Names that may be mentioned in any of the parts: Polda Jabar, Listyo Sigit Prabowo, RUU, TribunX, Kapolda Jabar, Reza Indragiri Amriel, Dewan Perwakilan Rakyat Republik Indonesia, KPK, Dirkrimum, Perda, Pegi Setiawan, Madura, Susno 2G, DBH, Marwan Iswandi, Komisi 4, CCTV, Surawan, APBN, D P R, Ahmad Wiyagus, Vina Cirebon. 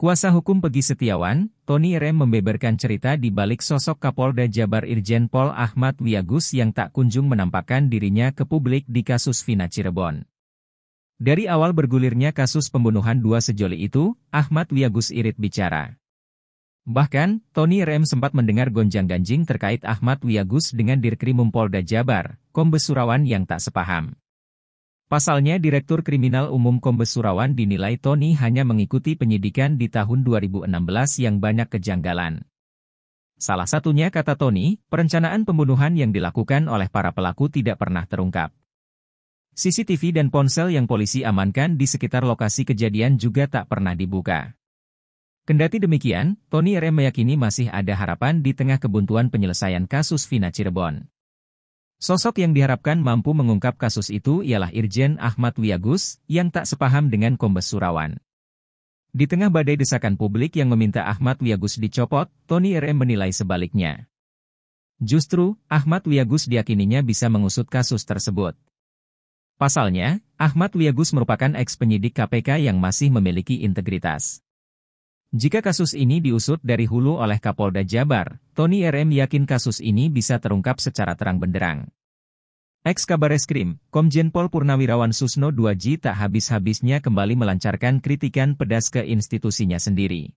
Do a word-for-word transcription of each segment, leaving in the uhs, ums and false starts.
Kuasa hukum Pegi Setiawan, Toni Raden membeberkan cerita di balik sosok Kapolda Jabar Irjen Pol Ahmad Wiyagus yang tak kunjung menampakkan dirinya ke publik di kasus Vina Cirebon. Dari awal bergulirnya kasus pembunuhan dua sejoli itu, Ahmad Wiyagus irit bicara. Bahkan, Toni Raden sempat mendengar gonjang-ganjing terkait Ahmad Wiyagus dengan Dirkrimum Polda Jabar, Kombes Surawan yang tak sepaham. Pasalnya Direktur Kriminal Umum Kombes Surawan dinilai Toni hanya mengikuti penyidikan di tahun dua ribu enam belas yang banyak kejanggalan. Salah satunya kata Toni, perencanaan pembunuhan yang dilakukan oleh para pelaku tidak pernah terungkap. C C T V dan ponsel yang polisi amankan di sekitar lokasi kejadian juga tak pernah dibuka. Kendati demikian, Toni Raden meyakini masih ada harapan di tengah kebuntuan penyelesaian kasus Vina Cirebon. Sosok yang diharapkan mampu mengungkap kasus itu ialah Irjen Ahmad Wiyagus yang tak sepaham dengan Kombes Surawan. Di tengah badai desakan publik yang meminta Ahmad Wiyagus dicopot, Toni Raden menilai sebaliknya. Justru, Ahmad Wiyagus diyakininya bisa mengusut kasus tersebut. Pasalnya, Ahmad Wiyagus merupakan eks-penyidik K P K yang masih memiliki integritas. Jika kasus ini diusut dari hulu oleh Kapolda Jabar, Toni Raden yakin kasus ini bisa terungkap secara terang benderang. Eks-Kabareskrim, Komjen Pol Purnawirawan Susno dua G tak habis-habisnya kembali melancarkan kritikan pedas ke institusinya sendiri.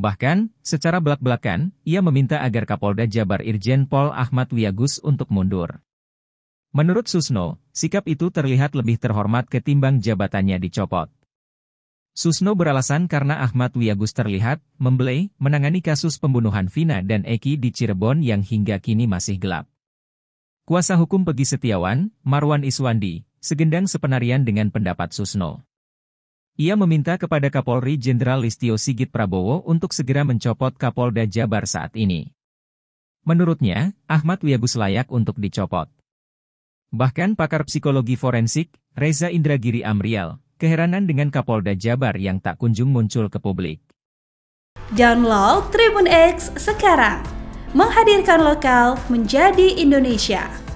Bahkan, secara belak-belakan, ia meminta agar Kapolda Jabar Irjen Pol Ahmad Wiyagus untuk mundur. Menurut Susno, sikap itu terlihat lebih terhormat ketimbang jabatannya dicopot. Susno beralasan karena Ahmad Wiyagus terlihat membelai menangani kasus pembunuhan Vina dan Eki di Cirebon yang hingga kini masih gelap. Kuasa hukum Pegi Setiawan, Marwan Iswandi, segendang sepenarian dengan pendapat Susno. Ia meminta kepada Kapolri Jenderal Listyo Sigit Prabowo untuk segera mencopot Kapolda Jabar saat ini. Menurutnya, Ahmad Wiyagus layak untuk dicopot. Bahkan pakar psikologi forensik, Reza Indragiri Amriel, keheranan dengan Kapolda Jabar yang tak kunjung muncul ke publik. Download Tribun X sekarang, menghadirkan lokal menjadi Indonesia.